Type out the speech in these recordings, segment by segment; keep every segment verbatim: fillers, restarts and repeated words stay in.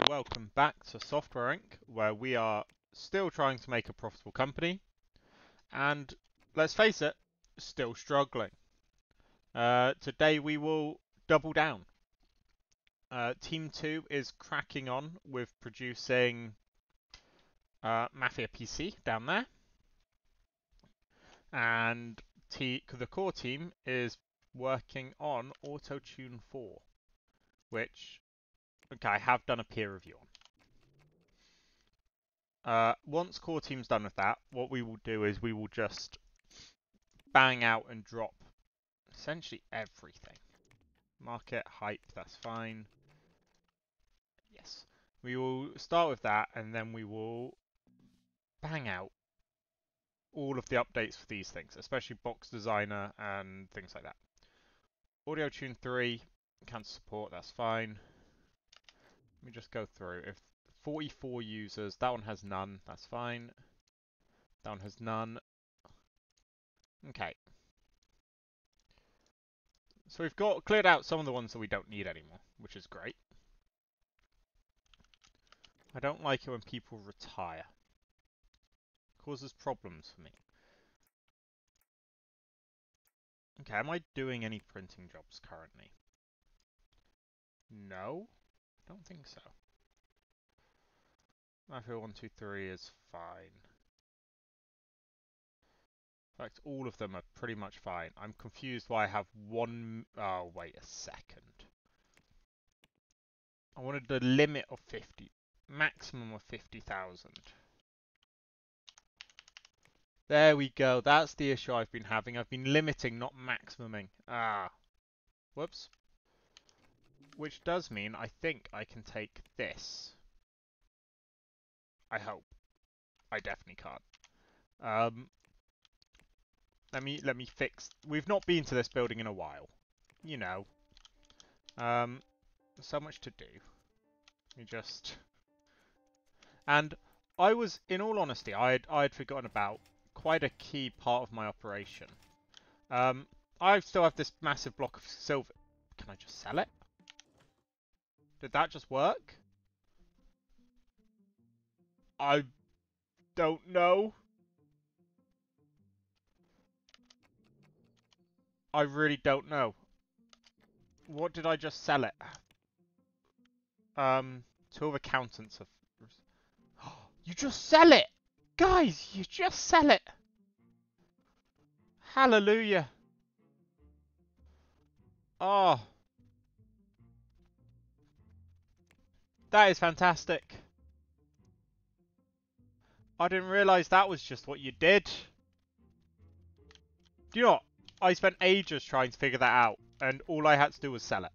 and welcome back to Software Incorporated, where we are still trying to make a profitable company, and let's face it, still struggling. Uh, today we will double down. Uh, Team two is cracking on with producing uh, Mafia P C down there, and t the core team is working on Auto Tune four, which okay, I have done a peer review on. Uh, once core team's done with that, what we will do is we will just bang out and drop essentially everything. Market, hype, that's fine. Yes. We will start with that, and then we will bang out all of the updates for these things, especially Box Designer and things like that. Audio Tune three, can support, that's fine. Let me just go through. If forty-four users, that one has none, that's fine. That one has none. Okay. So we've got cleared out some of the ones that we don't need anymore, which is great. I don't like it when people retire. It causes problems for me. Okay, am I doing any printing jobs currently? No? I don't think so. Mafia one two three is fine. In fact, all of them are pretty much fine. I'm confused why I have one... Oh, wait a second. I wanted the limit of fifty. Maximum of fifty thousand. There we go. That's the issue I've been having. I've been limiting, not maximuming. Ah. Whoops. Which does mean I think I can take this. I hope. I definitely can't. Um, let me let me fix. We've not been to this building in a while, you know. Um, so much to do. Let me just. And I was, in all honesty, I had I had forgotten about quite a key part of my operation. Um, I still have this massive block of silver. Can I just sell it? Did that just work? I don't know. I really don't know. What did I just sell it? Um, two of accountants have... You just sell it! Guys, you just sell it! Hallelujah. Oh. That is fantastic. I didn't realise that was just what you did. Do you know what? I spent ages trying to figure that out, and all I had to do was sell it.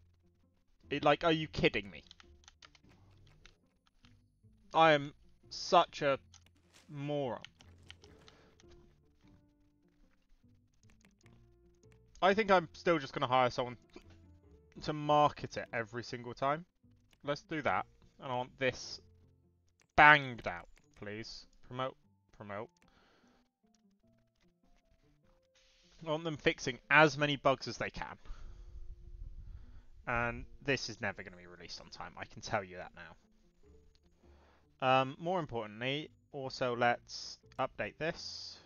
It, like, are you kidding me? I am such a moron. I think I'm still just going to hire someone to market it every single time. Let's do that. And I want this banged out, please. Promote, promote. I want them fixing as many bugs as they can. And this is never going to be released on time. I can tell you that now. Um, more importantly, also let's update this.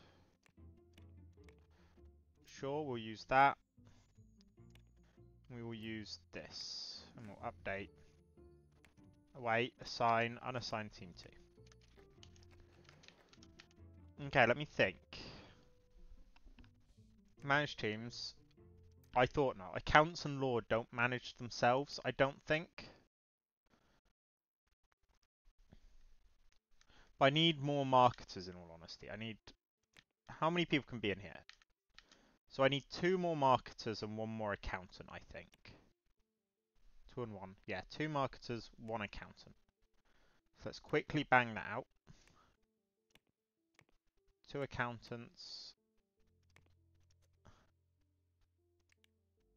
Sure, we'll use that. We will use this. And we'll update. Wait, assign, unassigned team two. Okay, let me think. Manage teams. I thought not. Accounts and law don't manage themselves, I don't think. But I need more marketers, in all honesty. I need... How many people can be in here? So I need two more marketers and one more accountant, I think. Two and one. Yeah, two marketers, one accountant. So let's quickly bang that out. Two accountants.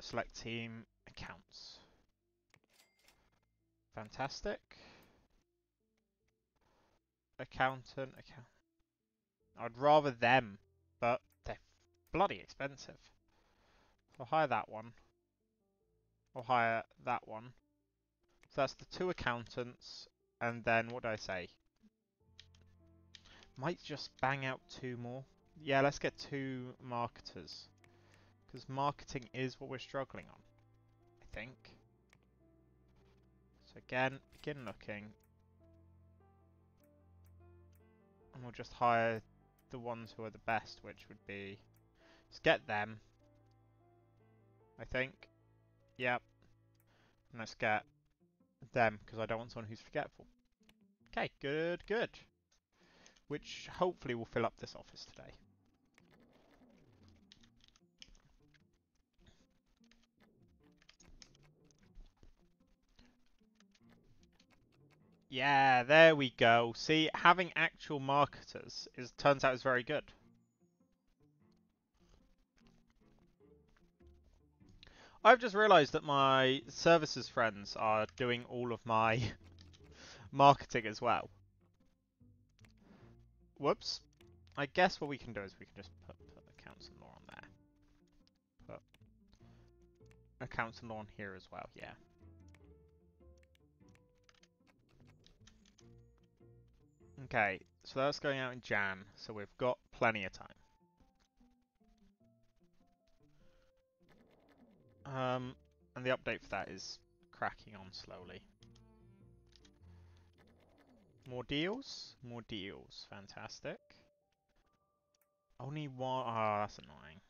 Select team accounts. Fantastic. Accountant, account. I'd rather them, but they're bloody expensive. I'll hire that one. I'll hire that one. So that's the two accountants and then what do I say? Might just bang out two more. Yeah, let's get two marketers, because marketing is what we're struggling on, I think. So again, begin looking, and we'll just hire the ones who are the best, which would be, let's get them, I think. Yep. And let's get them, because I don't want someone who's forgetful. Okay, good, good. Which hopefully will fill up this office today. Yeah, there we go. See, having actual marketers is turns out is very good. I've just realised that my services friends are doing all of my marketing as well. Whoops. I guess what we can do is we can just put, put accounts and law on there. Put accounts and law on here as well, yeah. Okay, so that's going out in Jan, so we've got plenty of time. Um, and the update for that is cracking on slowly. More deals? More deals. Fantastic. Only one... Ah, oh, that's annoying.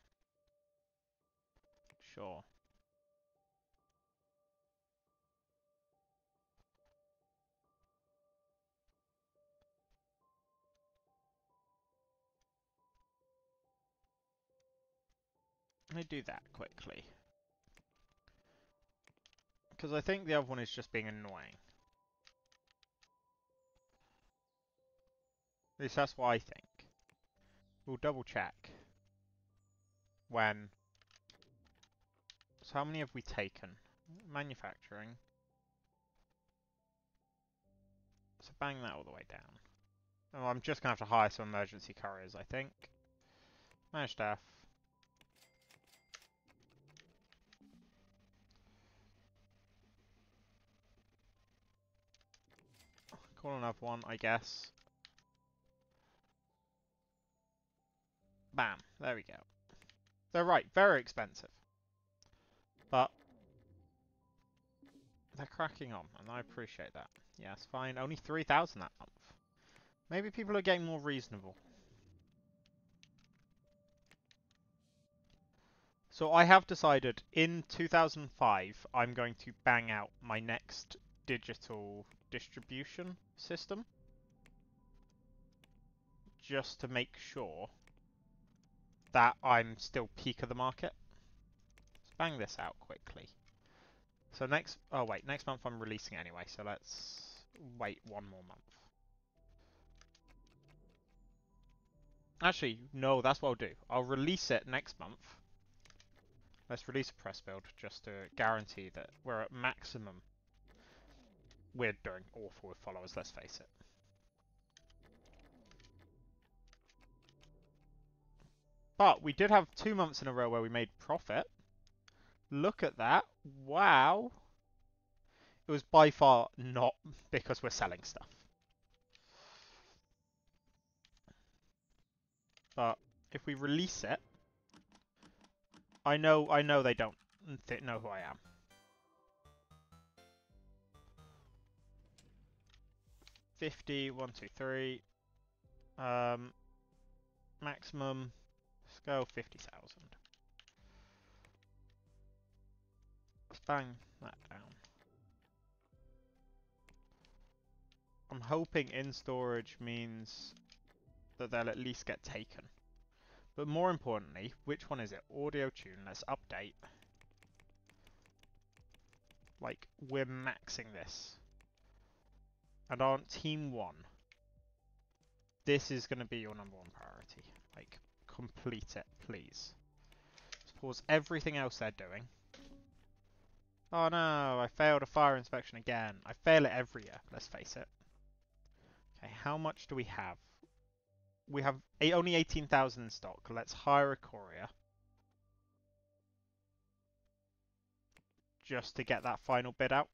Sure. Let me do that quickly. Because I think the other one is just being annoying. At least that's what I think. We'll double check. When. So how many have we taken? Manufacturing. So bang that all the way down. Oh, I'm just going to have to hire some emergency couriers, I think. Manage staff. Call another one, I guess. Bam. There we go. They're right. Very expensive. But they're cracking on, and I appreciate that. Yeah, it's fine. Only three thousand that month. Maybe people are getting more reasonable. So I have decided in two thousand five, I'm going to bang out my next digital distribution system, just to make sure that I'm still peak of the market. Let's bang this out quickly. So next, oh wait, next month I'm releasing it anyway, so let's wait one more month. Actually, no, that's what I'll do. I'll release it next month. Let's release a press build just to guarantee that we're at maximum. We're doing awful with followers, let's face it. But we did have two months in a row where we made profit. Look at that. Wow. It was by far not because we're selling stuff. But if we release it, I know I know they don't th- know who I am. fifty, one, two, three, um, maximum, let's go fifty thousand. Let's bang that down. I'm hoping in storage means that they'll at least get taken. But more importantly, which one is it? Audio Tune, let's update. Like, we're maxing this. And on team one, this is going to be your number one priority. Like, complete it, please. Let's pause everything else they're doing. Oh no, I failed a fire inspection again. I fail it every year, let's face it. Okay, how much do we have? We have eight, only eighteen thousand in stock. Let's hire a courier. Just to get that final bid out.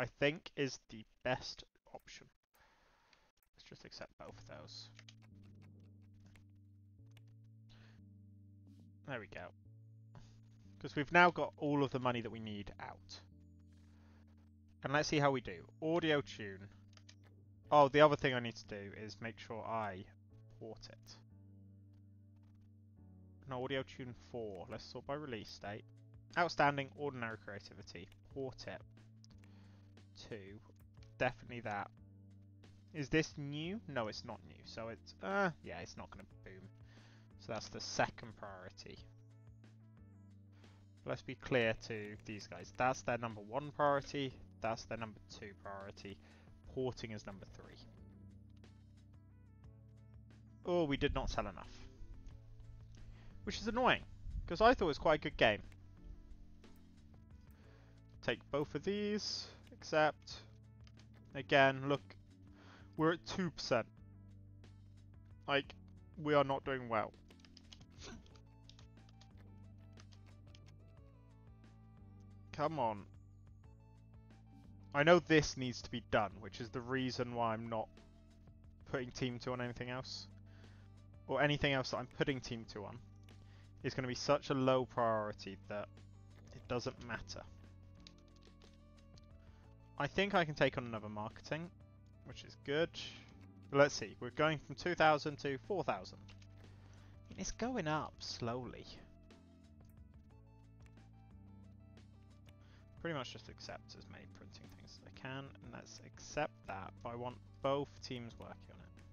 I think is the best option. Let's just accept both of those. There we go. Because we've now got all of the money that we need out. And let's see how we do. Audio tune. Oh, the other thing I need to do is make sure I port it. An Audio Tune four. Let's sort by release date. Outstanding, ordinary creativity. Port it. two. Definitely that. Is this new? No, it's not new. So it's... Uh, yeah, it's not going to boom. So that's the second priority. Let's be clear to these guys. That's their number one priority. That's their number two priority. Porting is number three. Oh, we did not sell enough. Which is annoying, because I thought it was quite a good game. Take both of these, accept. Again, look, we're at two percent. Like, we are not doing well. Come on. I know this needs to be done, which is the reason why I'm not putting Team two on anything else. Or anything else that I'm putting Team two on. It's going to be such a low priority that it doesn't matter. I think I can take on another marketing, which is good. Let's see, we're going from two thousand to four thousand. It's going up slowly. Pretty much just accept as many printing things as I can, and let's accept that, but I want both teams working on it.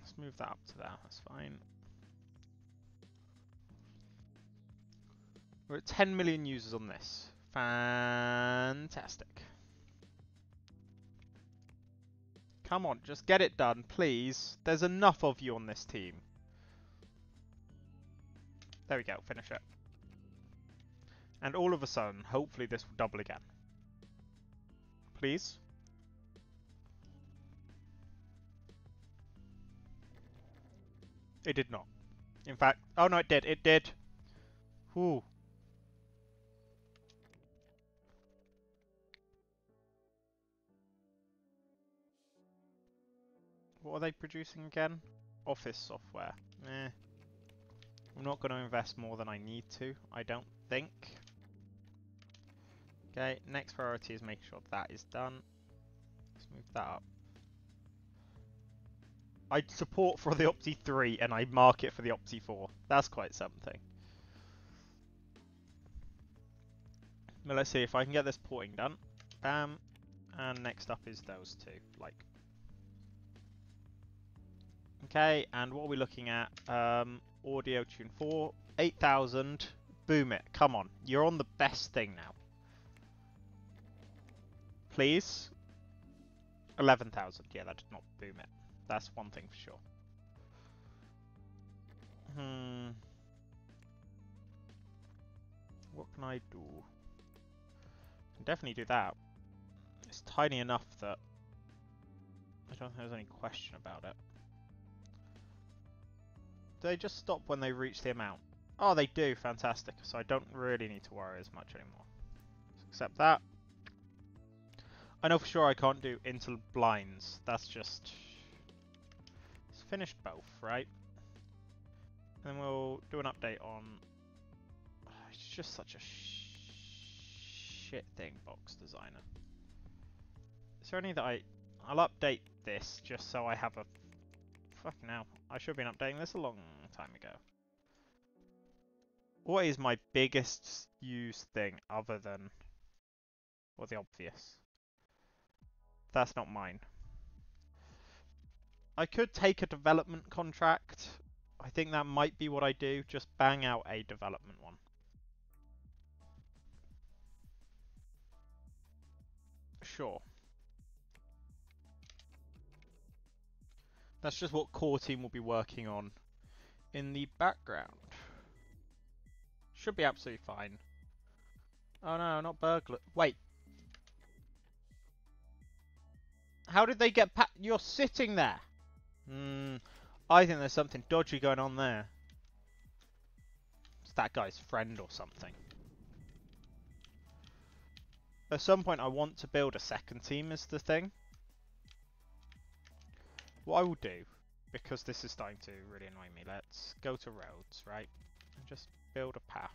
Let's move that up to there, that's fine. We're at ten million users on this. Fantastic. Come on, just get it done, please. There's enough of you on this team. There we go, finish it. And all of a sudden, hopefully this will double again. Please. It did not. In fact, oh no, it did. It did. Whew. What are they producing again? Office software. Eh. I'm not going to invest more than I need to, I don't think. Okay, next priority is making sure that is done. Let's move that up. I support for the Opti three and I mark it for the Opti four. That's quite something. But let's see if I can get this porting done. Bam. And next up is those two. Like. Okay, and what are we looking at? Um, Audio Tune four, eight thousand. Boom it. Come on. You're on the best thing now. Please. eleven thousand. Yeah, that did not boom it. That's one thing for sure. Hmm. What can I do? I can definitely do that. It's tiny enough that I don't think there's any question about it. Do they just stop when they reach the amount? Oh, they do. Fantastic. So I don't really need to worry as much anymore. Accept that. I know for sure I can't do inter blinds. That's just... Let's finish both, right? And then we'll do an update on... It's just such a sh shit thing, Box Designer. Is there any that I... I'll update this just so I have a... Fucking hell. I should have been updating this a long time ago. What is my biggest used thing other than... Or the obvious? That's not mine. I could take a development contract. I think that might be what I do. Just bang out a development one. Sure. That's just what core team will be working on in the background. Should be absolutely fine. Oh no, not burglar. Wait. How did they get pa- You're sitting there. Hmm. I think there's something dodgy going on there. it's that guy's friend or something. At some point I want to build a second team is the thing. What I will do, because this is starting to really annoy me, let's go to roads, right? And just build a path.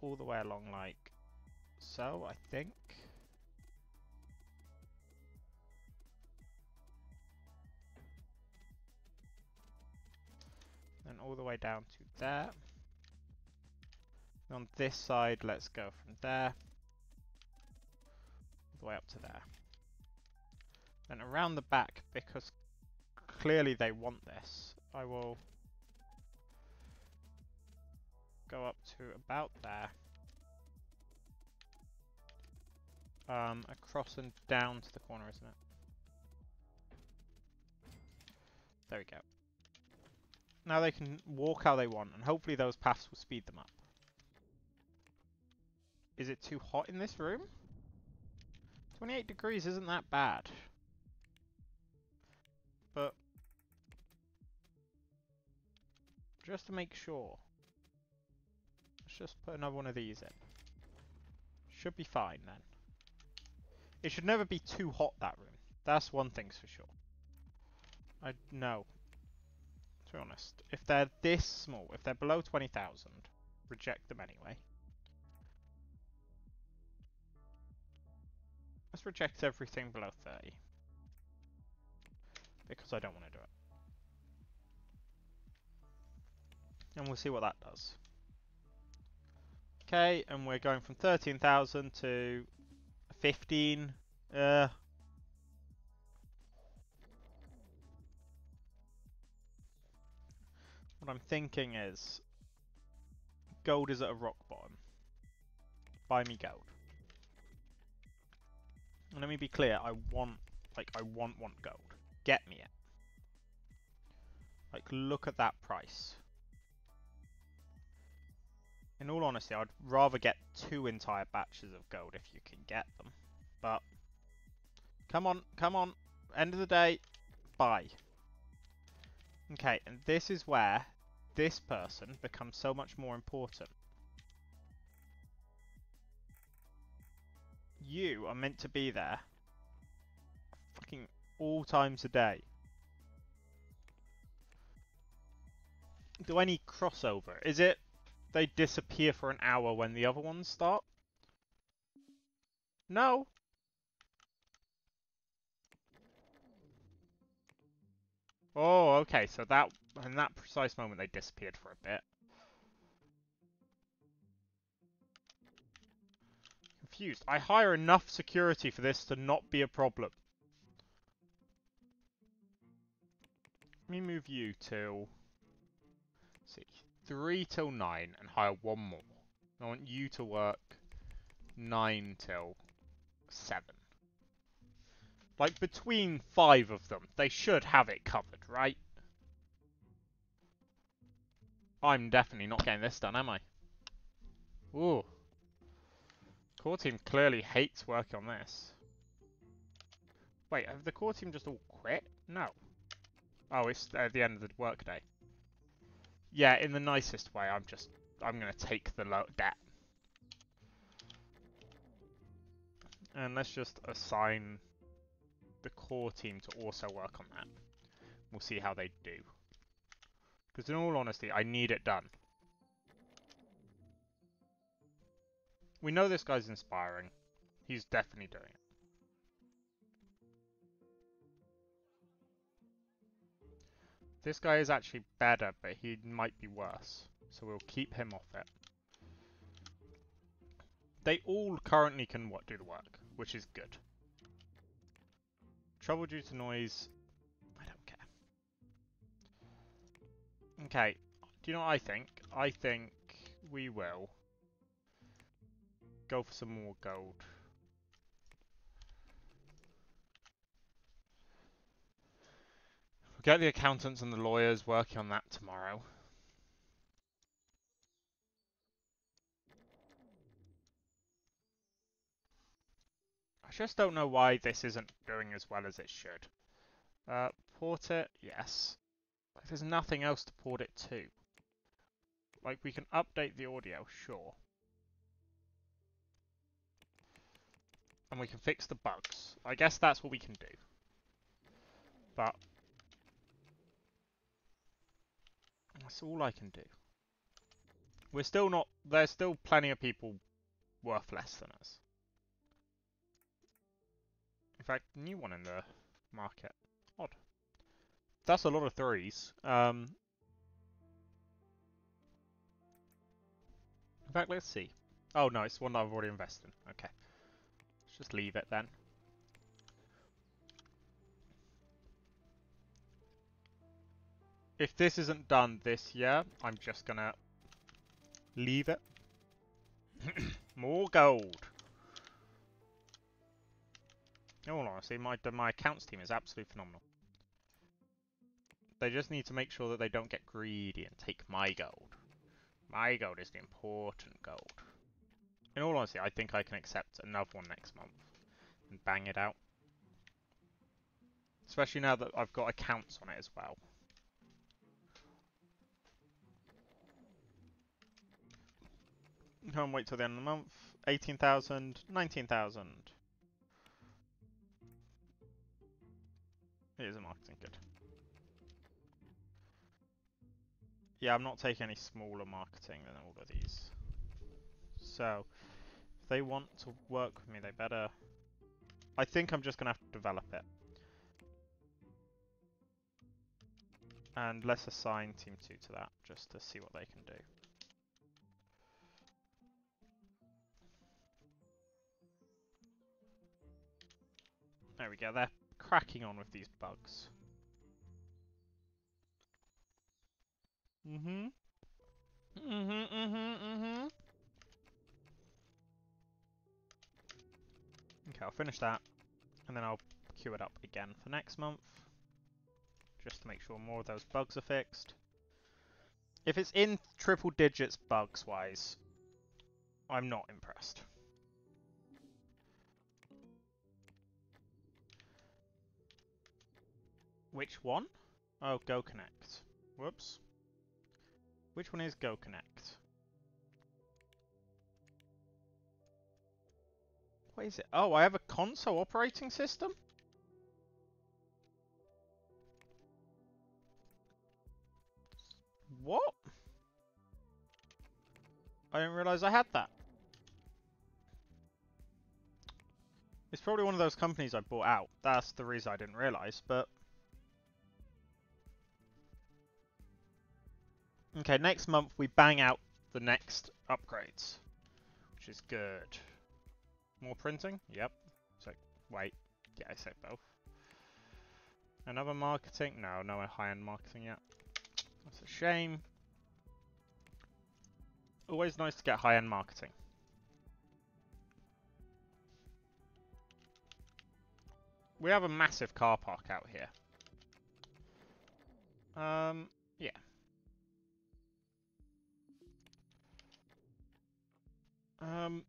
All the way along like so, I think. And all the way down to there. And on this side, let's go from there, all the way up to there. And around the back, because clearly they want this, I will go up to about there. Um, across and down to the corner, isn't it? There we go. Now they can walk how they want, and hopefully those paths will speed them up. Is it too hot in this room? twenty-eight degrees isn't that bad. But just to make sure, let's just put another one of these in. Should be fine then. It should never be too hot, that room. That's one thing's for sure. I know. To be honest, if they're this small, if they're below twenty thousand, reject them anyway. Let's reject everything below thirty. Because I don't want to do it. And we'll see what that does. Okay, and we're going from thirteen thousand to fifteen. Uh, what I'm thinking is, gold is at a rock bottom. Buy me gold. And let me be clear, I want, like, I want, want gold. Get me it. Like, look at that price. In all honesty, I'd rather get two entire batches of gold if you can get them. But, come on, come on. End of the day, buy. Okay, and this is where this person becomes so much more important. You are meant to be there fucking all times a day. Do any crossover? Is it they disappear for an hour when the other ones start? No. Oh, okay, so that in that precise moment they disappeared for a bit. Confused. I hire enough security for this to not be a problem. Let me move you till, let's see, three till nine and hire one more. I want you to work nine till seven. Like between five of them, they should have it covered, right? I'm definitely not getting this done, am I? Ooh. Core team clearly hates working on this. Wait, have the core team just all quit? No. Oh, it's at the end of the workday. Yeah, in the nicest way, I'm just... I'm going to take the low debt. And let's just assign the core team to also work on that. We'll see how they do. Because in all honesty, I need it done. We know this guy's inspiring. He's definitely doing it. This guy is actually better, but he might be worse. So we'll keep him off it. They all currently can what do the work, which is good. Trouble due to noise. I don't care. Okay. Do you know what I think? I think we will go for some more gold. We'll get the accountants and the lawyers working on that tomorrow. I just don't know why this isn't doing as well as it should. Uh, port it, yes. There's nothing else to port it to. Like, we can update the audio, sure. And we can fix the bugs. I guess that's what we can do. But that's all I can do. We're still not... There's still plenty of people worth less than us. In fact, new one in the market. Odd. That's a lot of threes. Um, in fact, let's see. Oh no, it's one that I've already invested in. Okay. Let's just leave it then. If this isn't done this year, I'm just gonna leave it. More gold. In all honesty, my, my accounts team is absolutely phenomenal. They just need to make sure that they don't get greedy and take my gold. My gold is the important gold. In all honesty, I think I can accept another one next month and bang it out. Especially now that I've got accounts on it as well. Can't wait till the end of the month. eighteen thousand, nineteen thousand. Here's a marketing kit. Yeah, I'm not taking any smaller marketing than all of these. So, if they want to work with me, they better... I think I'm just going to have to develop it. And let's assign Team two to that, just to see what they can do. There we go, there. Cracking on with these bugs. Mm-hmm. Mm-hmm, mm-hmm, mm-hmm. Okay, I'll finish that, and then I'll queue it up again for next month, just to make sure more of those bugs are fixed. If it's in triple digits bugs-wise, I'm not impressed. Which one? Oh, Go Connect. Whoops. Which one is Go Connect? What is it? Oh, I have a console operating system? What? I didn't realise I had that. It's probably one of those companies I bought out. That's the reason I didn't realise, but... Okay, next month we bang out the next upgrades, which is good. More printing? Yep. So, wait. Yeah, I said both. Another marketing? No, no high-end marketing yet. That's a shame. Always nice to get high-end marketing. We have a massive car park out here. Um, yeah. Um,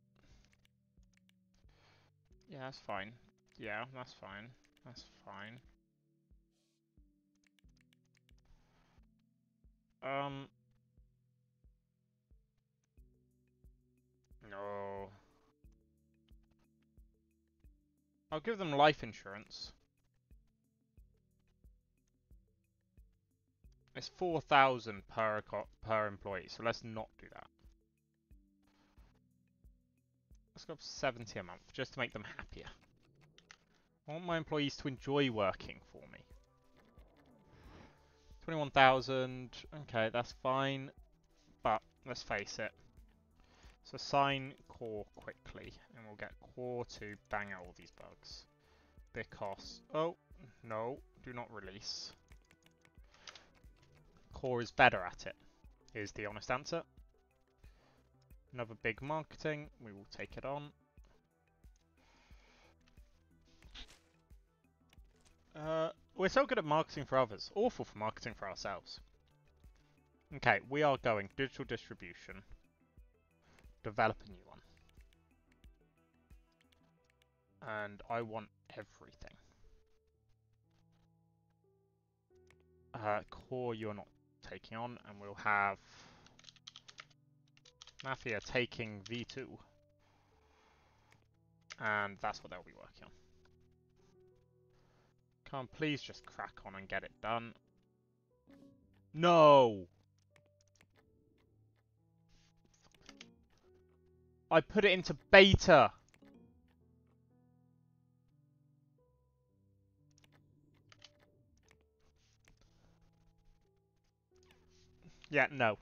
yeah, that's fine. Yeah, that's fine. That's fine. Um, no. I'll give them life insurance. It's four thousand per per employee, so let's not do that. Let's go up to seventy a month, just to make them happier. I want my employees to enjoy working for me. twenty-one thousand, okay, that's fine. But, let's face it. So assign core quickly, and we'll get core to bang out all these bugs. Because, oh, no, do not release. Core is better at it, is the honest answer. Another big marketing, we will take it on. Uh, we're so good at marketing for others, awful for marketing for ourselves. Okay, we are going digital distribution. Develop a new one. And I want everything. Uh, core you're not taking on, and we'll have Mafia taking V two. And that's what they'll be working on. Come on, please just crack on and get it done. No! I put it into beta! Yeah, no.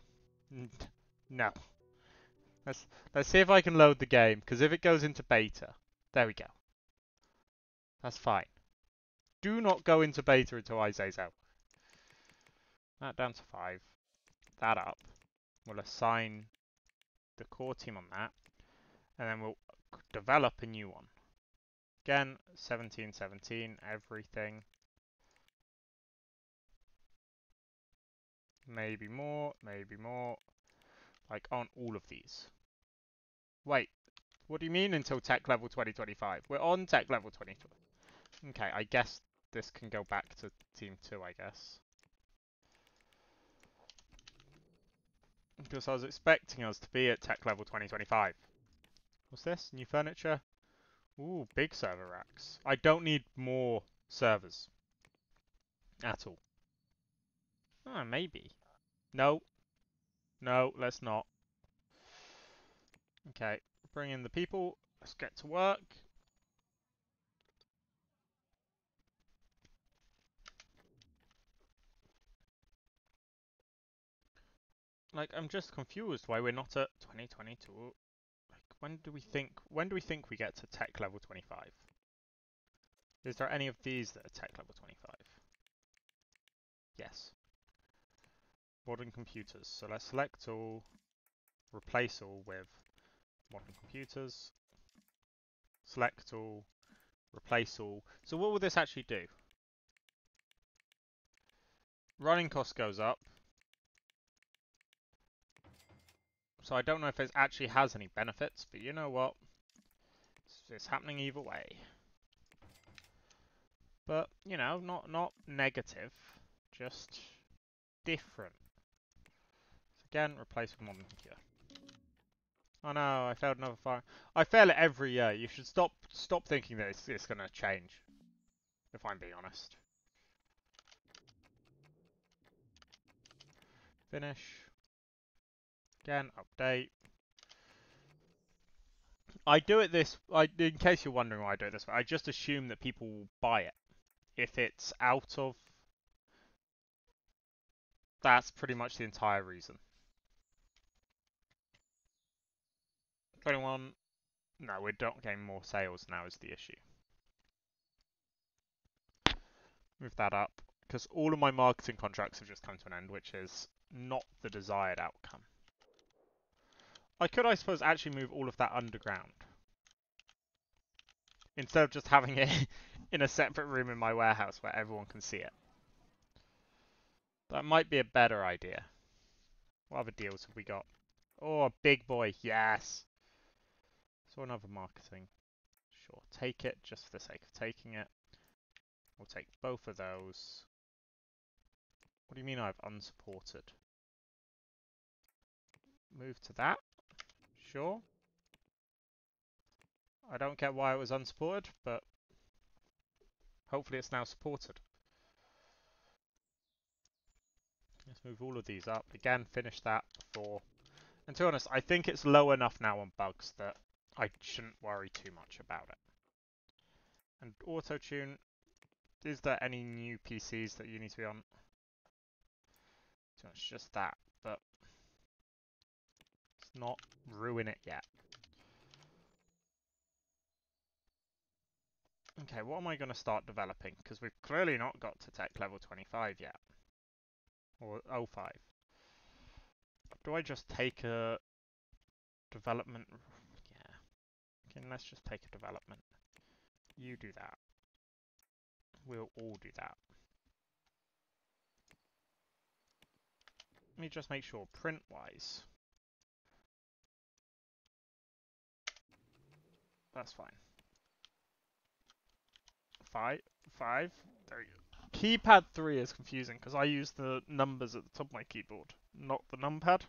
No. Let's, let's see if I can load the game, because if it goes into beta... There we go. That's fine. Do not go into beta until I say so. That down to five. That up. We'll assign the core team on that. And then we'll develop a new one. Again, seventeen, seventeen, everything. Maybe more, maybe more. Like, on all of these. Wait, what do you mean until tech level twenty twenty-five? We're on tech level twenty twenty-five. Okay, I guess this can go back to team two, I guess. Because I was expecting us to be at tech level twenty twenty-five. What's this? New furniture? Ooh, big server racks. I don't need more servers. At all. Ah, maybe. No. No, let's not. Okay, bring in the people. Let's get to work. Like, I'm just confused why we're not at twenty twenty-two. Like, when do we think? When do we think we get to tech level twenty-five? Is there any of these that are tech level twenty-five? Yes. Modern computers. So let's select all, replace all with modern computers. Select all, replace all. So what will this actually do? Running cost goes up. So I don't know if it actually has any benefits, but you know what? It's, it's happening either way. But, you know, not not negative, just different. So again, replace with modern computer. Oh no, I failed another fire. I fail it every year. You should stop stop thinking that it's, it's going to change, if I'm being honest. Finish. Again, update. I do it this, I, in case you're wondering why I do it this way, I just assume that people will buy it. If it's out of, that's pretty much the entire reason. twenty-one, no, we're not getting more sales now is the issue. Move that up, because all of my marketing contracts have just come to an end, which is not the desired outcome. I could, I suppose, actually move all of that underground. Instead of just having it in a separate room in my warehouse where everyone can see it. That might be a better idea. What other deals have we got? Oh, a big boy, yes! So another marketing. Sure, take it, just for the sake of taking it. We'll take both of those. What do you mean I've unsupported? Move to that. Sure. I don't get why it was unsupported, but hopefully it's now supported. Let's move all of these up. Again, finish that before. And to be honest, I think it's low enough now on bugs that I shouldn't worry too much about it. And Auto Tune, is there any new P Cs that you need to be on? So it's just that, but let's not ruin it yet. Okay, what am I going to start developing? Because we've clearly not got to tech level twenty-five yet. Or oh five. Do I just take a development? Yeah. Okay, let's just take a development. You do that. We'll all do that. Let me just make sure print-wise. That's fine. Five, five, there you go. Keypad three is confusing because I use the numbers at the top of my keyboard, not the numpad.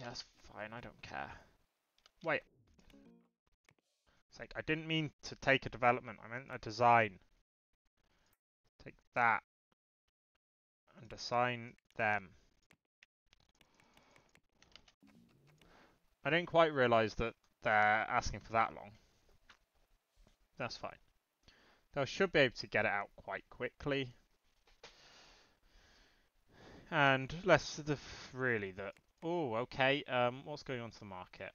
Yeah, that's fine, I don't care. Wait. It's like, I didn't mean to take a development, I meant a design. Take that. And assign them. I didn't quite realise that they're asking for that long. That's fine. They should be able to get it out quite quickly. And less the really that. Oh, okay. Um, what's going on to the market?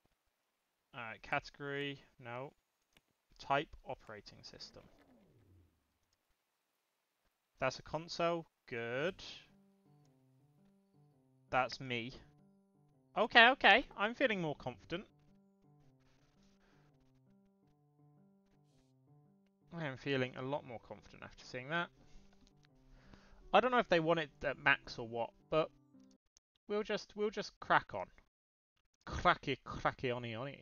Uh, category, no. Type, operating system. That's a console. Good. That's me. Okay, okay. I'm feeling more confident. I am feeling a lot more confident after seeing that. I don't know if they want it at max or what, but we'll just we'll just crack on. Cracky cracky oni oni.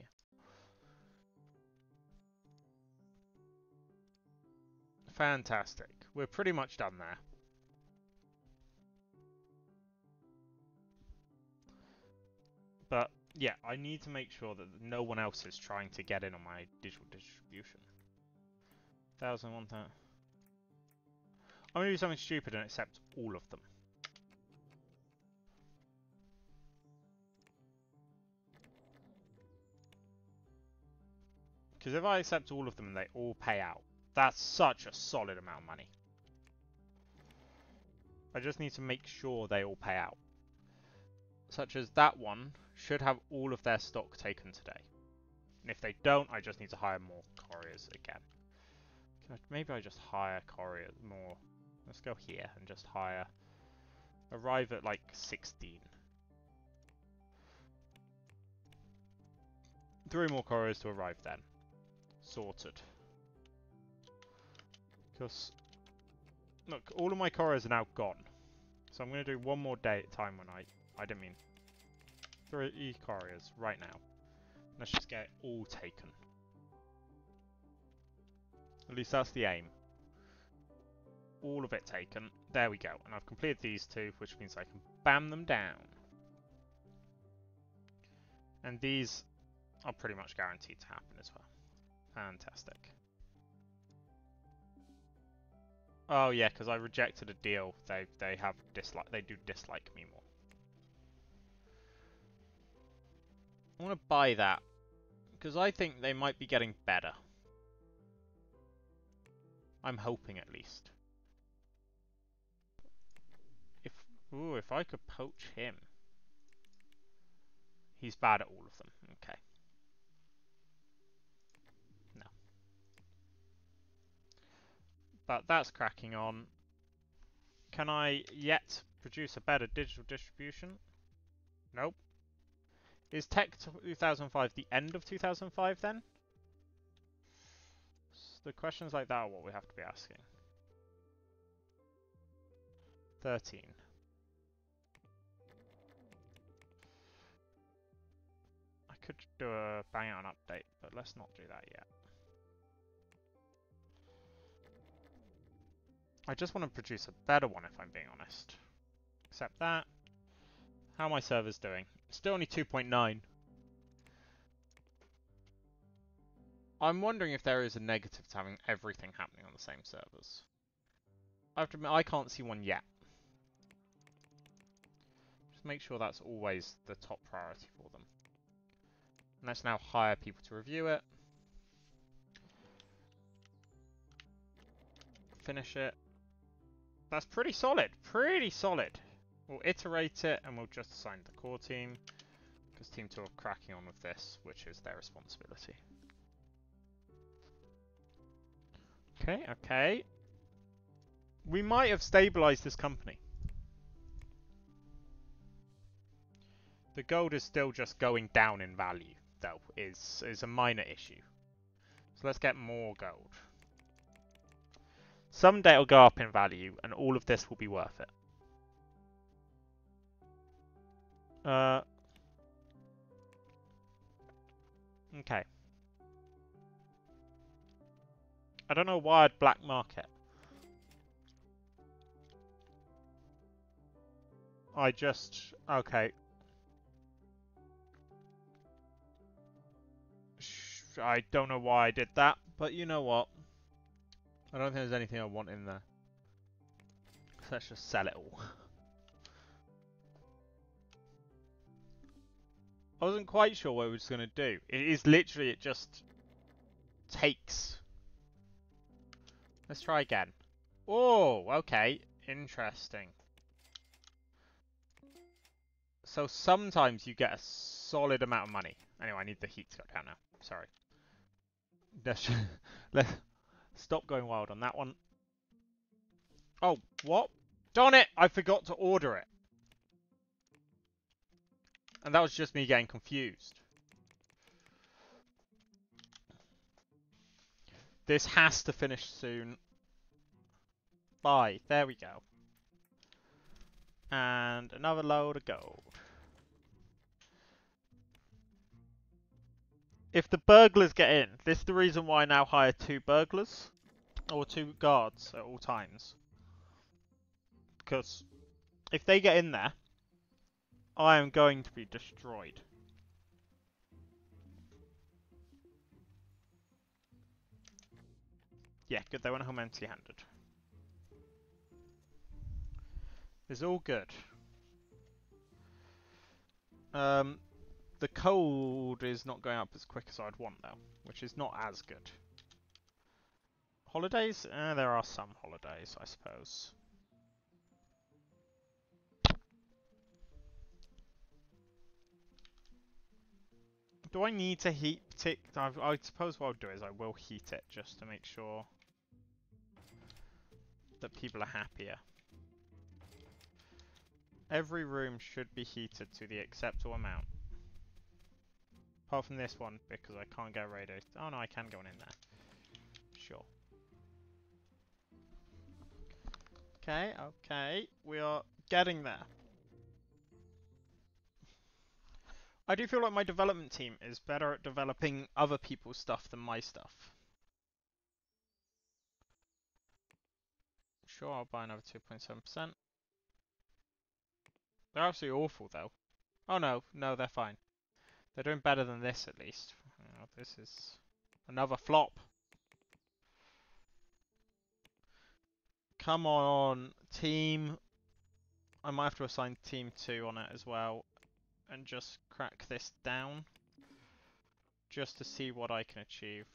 Fantastic. We're pretty much done there. But yeah, I need to make sure that no one else is trying to get in on my digital distribution. Thousand one thousand. I'm gonna do something stupid and accept all of them. Because if I accept all of them and they all pay out, that's such a solid amount of money. I just need to make sure they all pay out. Such as that one should have all of their stock taken today. And if they don't, I just need to hire more couriers again. Maybe I just hire courier more. Let's go here and just hire. Arrive at like sixteen. Three more couriers to arrive then. Sorted. Because, look, all of my couriers are now gone. So I'm going to do one more day at a time when I... I didn't mean... Three couriers right now. Let's just get it all taken. At least that's the aim. All of it taken. There we go. And I've completed these two, which means I can bam them down. And these are pretty much guaranteed to happen as well. Fantastic. Oh yeah, because I rejected a deal. They they have dislike. They do dislike me more. I want to buy that because I think they might be getting better. I'm hoping at least. If ooh, if I could poach him. He's bad at all of them. Okay. No. But that's cracking on. Can I yet produce a better digital distribution? Nope. Is Tech two thousand five the end of two thousand five then? The questions like that are what we have to be asking. thirteen. I could do a bang out an update, but let's not do that yet. I just want to produce a better one if I'm being honest. Except that. How are my servers doing? Still only two point nine. I'm wondering if there is a negative to having everything happening on the same servers. I have to admit, I can't see one yet. Just make sure that's always the top priority for them. And let's now hire people to review it. Finish it. That's pretty solid. Pretty solid. We'll iterate it and we'll just assign the core team. Because team two are cracking on with this, which is their responsibility. Okay, okay. We might have stabilized this company. The gold is still just going down in value, though, is is a minor issue. So let's get more gold. Someday it'll go up in value, and all of this will be worth it. Uh. Okay. I don't know why I'd black market. I just... Okay. I don't know why I did that, but you know what? I don't think there's anything I want in there. Let's just sell it all. I wasn't quite sure what it was going to do. It is literally, it just takes. Let's try again. Oh, okay. Interesting. So sometimes you get a solid amount of money. Anyway, I need the heat to go down now. Sorry. Let's, just, let's stop going wild on that one. Oh, what? Darn it! I forgot to order it. And that was just me getting confused. This has to finish soon. Bye. There we go. And another load of gold. If the burglars get in, this is the reason why I now hire two burglars. Or two guards at all times. Because if they get in there, I am going to be destroyed. Yeah, good. They went home empty-handed. It's all good. Um, the cold is not going up as quick as I'd want, though, which is not as good. Holidays? Eh, there are some holidays, I suppose. Do I need to heat tick? I, I suppose what I'll do is I will heat it just to make sure that people are happier. Every room should be heated to the acceptable amount. Apart from this one, because I can't get a radio. Oh no, I can go on in there. Sure. Okay, okay. We are getting there. I do feel like my development team is better at developing other people's stuff than my stuff. Sure, I'll buy another two point seven percent. They're absolutely awful, though. Oh, no. No, they're fine. They're doing better than this, at least. Oh, this is another flop. Come on, team. I might have to assign team two on it as well. And just crack this down, just to see what I can achieve,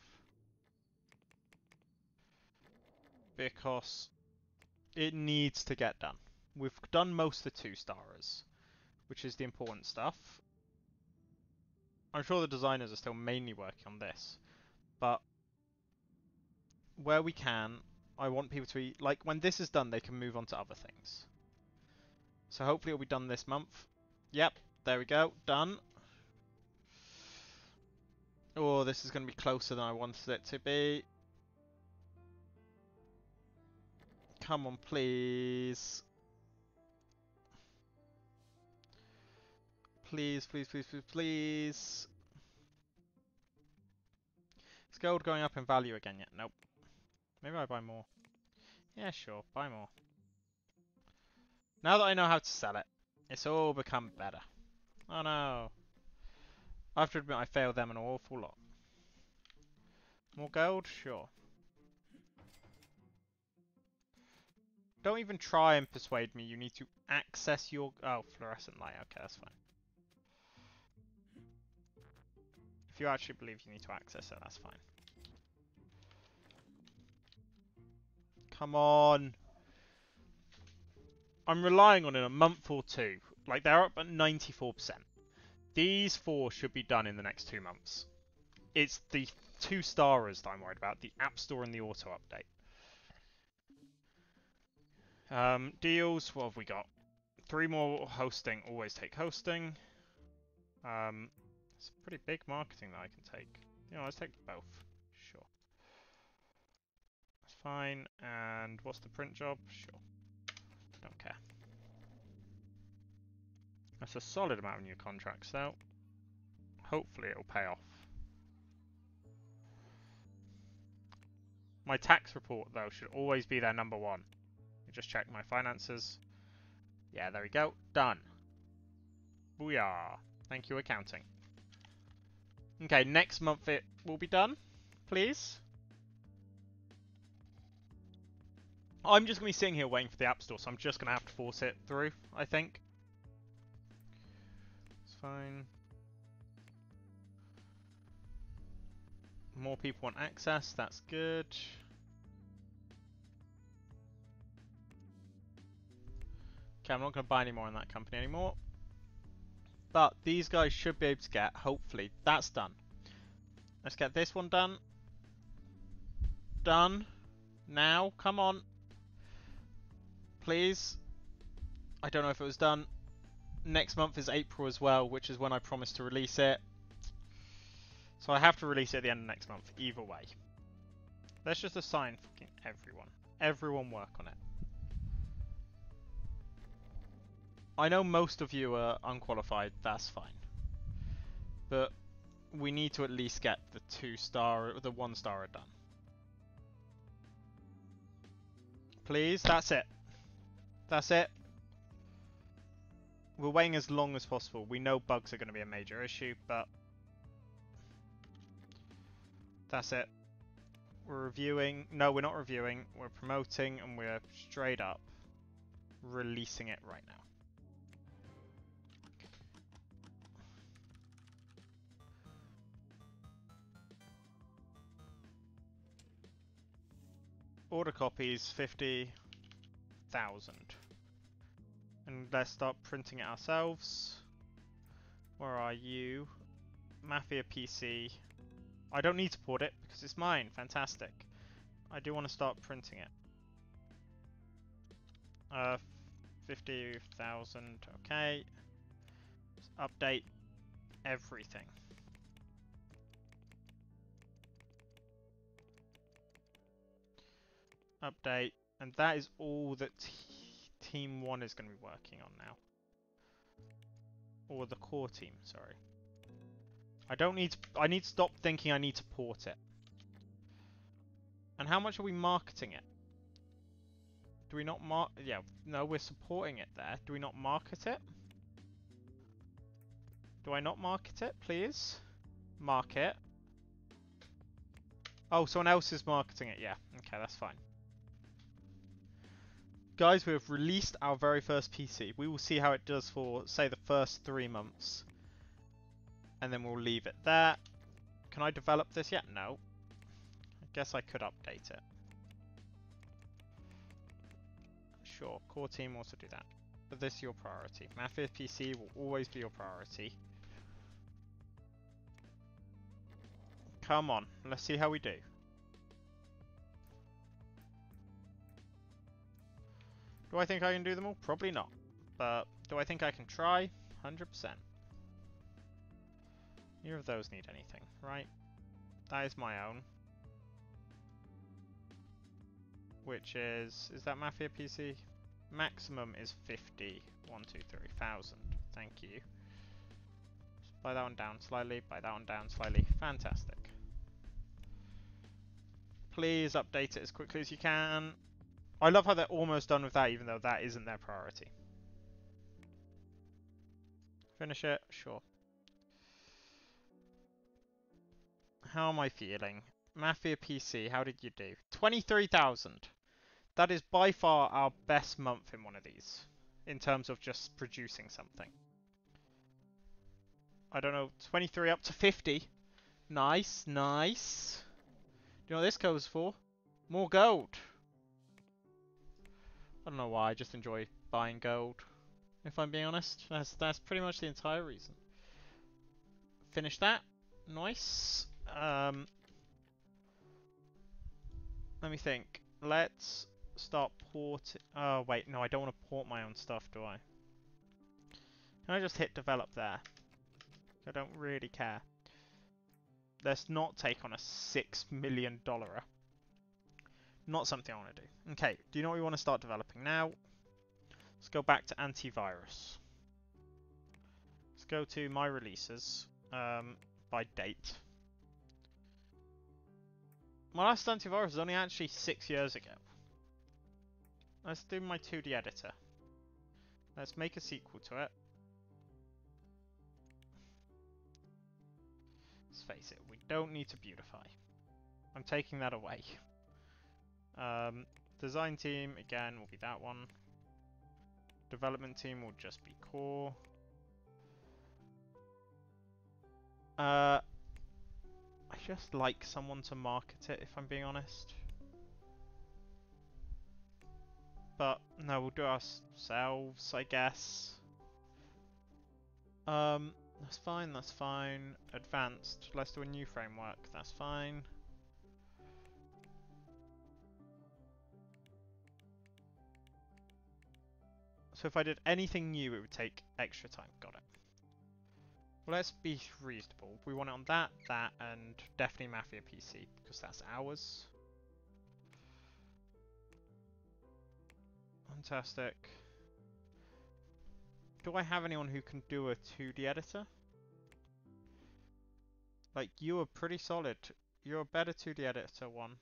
because it needs to get done. We've done most of the two-starers, which is the important stuff. I'm sure the designers are still mainly working on this, but where we can, I want people to be, like, when this is done, they can move on to other things. So hopefully it'll be done this month. Yep. There we go, done. Oh, this is going to be closer than I wanted it to be. Come on, please. Please, please, please, please, please. Is gold going up in value again yet? Nope. Maybe I buy more. Yeah, sure, buy more. Now that I know how to sell it, it's all become better. Oh no. I have to admit I failed them an awful lot. More gold? Sure. Don't even try and persuade me. You need to access your... Oh, fluorescent light. Okay, that's fine. If you actually believe you need to access it, that's fine. Come on. I'm relying on in a month or two. Like, they're up at ninety-four percent. These four should be done in the next two months. It's the two starers that I'm worried about. The App Store and the Auto Update. Um, deals, what have we got? Three more hosting. Always take hosting. Um, it's a pretty big marketing that I can take. You know, let's take both. Sure. That's fine. And what's the print job? Sure. Don't care. That's a solid amount of new contracts, though. Hopefully it'll pay off. My tax report, though, should always be their number one. Just check my finances. Yeah, there we go. Done. Booyah. Thank you, accounting. Okay, next month it will be done, please. I'm just going to be sitting here waiting for the App Store, so I'm just going to have to force it through, I think. It's fine. More people want access, that's good. Okay, I'm not going to buy any more in that company anymore. But these guys should be able to get, hopefully, that's done. Let's get this one done. Done. Now, come on. Please. I don't know if it was done. Next month is April as well, which is when I promised to release it. So I have to release it at the end of next month, either way. Let's just assign fucking everyone. Everyone work on it. I know most of you are unqualified, that's fine. But we need to at least get the two star, the one star done. Please, that's it. That's it. We're waiting as long as possible. We know bugs are going to be a major issue, but that's it. We're reviewing. No, we're not reviewing. We're promoting and we're straight up releasing it right now. Order copies, fifty thousand. And let's start printing it ourselves. Where are you? Mafia P C. I don't need to port it because it's mine. Fantastic. I do want to start printing it. Uh, fifty thousand. Okay. Let's update everything. Update, and that is all that team one is going to be working on now, or the core team, sorry. I don't need to, I need to stop thinking I need to port it. And how much are we marketing it? Do we not mark, yeah, no, we're supporting it there. Do we not market it? Do I not market it, please? Market. Oh, someone else is marketing it, yeah, okay, that's fine. Guys, we have released our very first P C. We will see how it does for, say, the first three months. And then we'll leave it there. Can I develop this yet? No. I guess I could update it. Sure, core team also do that. But this is your priority. Mafia P C will always be your priority. Come on, let's see how we do. Do I think I can do them all? Probably not. But do I think I can try? one hundred percent. Neither of those need anything, right? That is my own. Which is... Is that Mafia P C? Maximum is fifty. one, two, three thousand. Thank you. Just buy that one down slightly. Buy that one down slightly. Fantastic. Please update it as quickly as you can. I love how they're almost done with that, even though that isn't their priority. Finish it? Sure. How am I feeling? Mafia P C, how did you do? twenty-three thousand. That is by far our best month in one of these, in terms of just producing something. I don't know, twenty-three up to fifty. Nice, nice. Do you know what this goes for? More gold. I don't know why, I just enjoy buying gold, if I'm being honest. That's, that's pretty much the entire reason. Finish that. Nice. Um, let me think. Let's start porting. Oh, wait. No, I don't want to port my own stuff, do I? Can I just hit develop there? I don't really care. Let's not take on a six million dollar. Not something I want to do. Okay, do you know what we want to start developing now? Let's go back to antivirus. Let's go to my releases um, by date. My last antivirus was only actually six years ago. Let's do my two D editor. Let's make a sequel to it. let's face it, we don't need to beautify. I'm taking that away. Um, design team, again, will be that one. Development team will just be core. Uh, I just like someone to market it, if I'm being honest. But, no, we'll do ourselves, I guess. Um, that's fine, that's fine. Advanced, let's do a new framework, that's fine. So if I did anything new, it would take extra time. Got it. Well, let's be reasonable. We want it on that, that, and definitely Mafia P C, because that's ours. Fantastic. Do I have anyone who can do a two D editor? Like, you are pretty solid. You're a better two D editor one.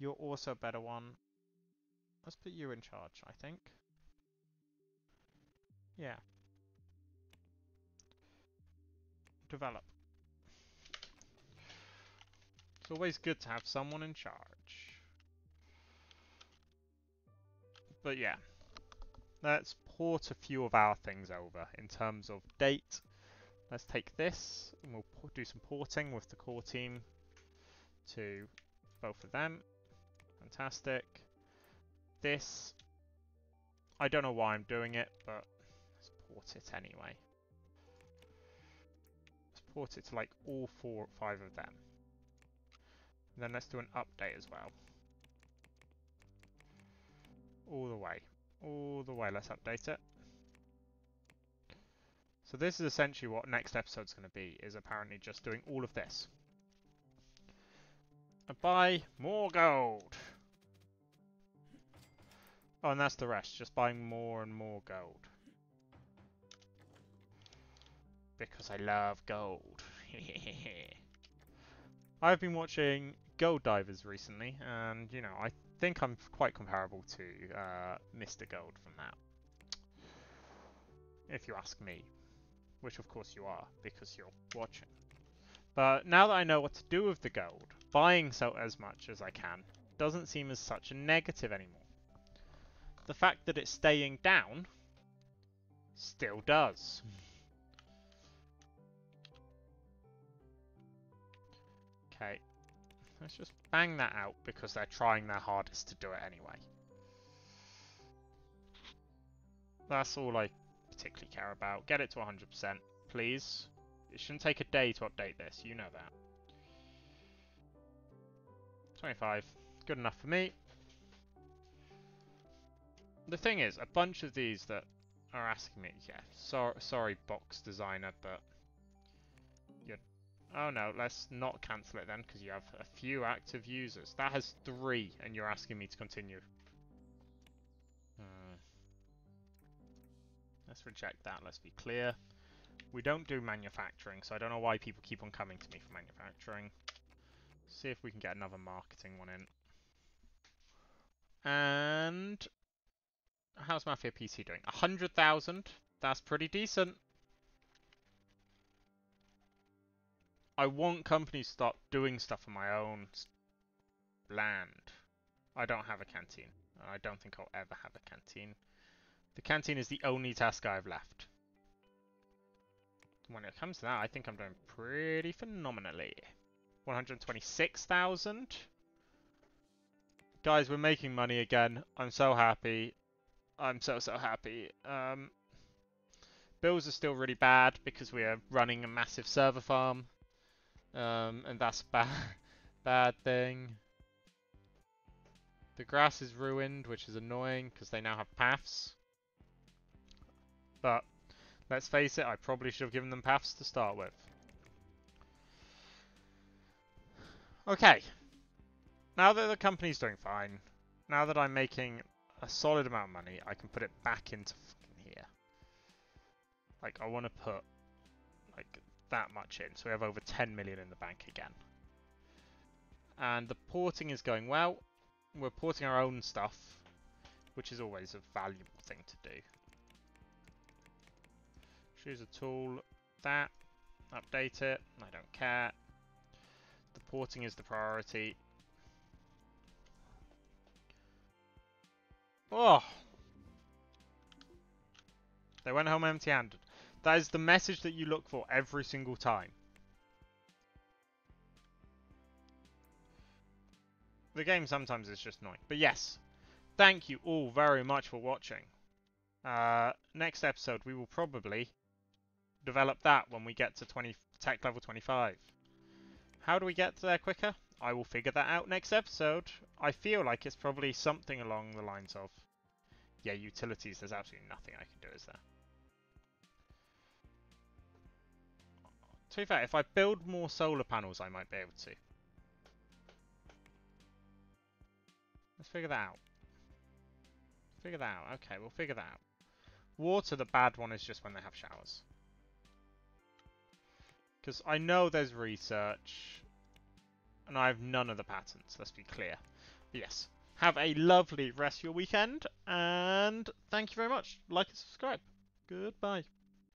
You're also a better one. Let's put you in charge, I think. Yeah. Develop. It's always good to have someone in charge. But yeah, let's port a few of our things over in terms of date. Let's take this and we'll do some porting with the core team to both of them. Fantastic. This, I don't know why I'm doing it, but let's port it anyway. Let's port it to like all four or five of them. And then let's do an update as well. All the way, all the way, let's update it. So this is essentially what next episode's going to be, is apparently just doing all of this. And buy more gold. Oh, and that's the rest, just buying more and more gold. Because I love gold. I've been watching Gold Divers recently, and you know, I think I'm quite comparable to uh, Mister Gold from that, if you ask me, which of course you are because you're watching. But now that I know what to do with the gold, buying so as much as I can doesn't seem as such a negative anymore. The fact that it's staying down still does. Okay. Let's just bang that out because they're trying their hardest to do it anyway. That's all I particularly care about. Get it to one hundred percent, please. It shouldn't take a day to update this. You know that. twenty-five. Good enough for me. The thing is, a bunch of these that are asking me... Yeah, so, sorry, Box Designer, but... you're... Oh no, let's not cancel it then, because you have a few active users. That has three, and you're asking me to continue. Hmm. Let's reject that, let's be clear. We don't do manufacturing, so I don't know why people keep on coming to me for manufacturing. See if we can get another marketing one in. And... how's Mafia P C doing? one hundred thousand? That's pretty decent. I want companies to start doing stuff on my own land. I don't have a canteen. I don't think I'll ever have a canteen. The canteen is the only task I've left. When it comes to that, I think I'm doing pretty phenomenally. one hundred twenty-six thousand? Guys, we're making money again. I'm so happy. I'm so, so happy. Um, bills are still really bad because we are running a massive server farm. Um, and that's a bad, bad thing. The grass is ruined, which is annoying because they now have paths. But let's face it, I probably should have given them paths to start with. Okay. Now that the company's doing fine, now that I'm making... a solid amount of money, I can put it back into fucking here. Like, I want to put, like, that much in. So we have over ten million in the bank again. And the porting is going well. We're porting our own stuff, which is always a valuable thing to do. Choose a tool. That. update it, I don't care. The porting is the priority. Oh! They went home empty-handed. That is the message that you look for every single time. The game sometimes is just annoying. But yes, thank you all very much for watching. Uh, next episode, we will probably develop that when we get to twenty, tech level twenty-five. How do we get there quicker? I will figure that out next episode. I feel like it's probably something along the lines of... Yeah, utilities, there's absolutely nothing I can do, is there? To be fair, if I build more solar panels, I might be able to. Let's figure that out. Figure that out. Okay, we'll figure that out. Water, the bad one, is just when they have showers. Because I know there's research, and I have none of the patents, let's be clear. But yes. Have a lovely rest of your weekend, and thank you very much. Like and subscribe. Goodbye.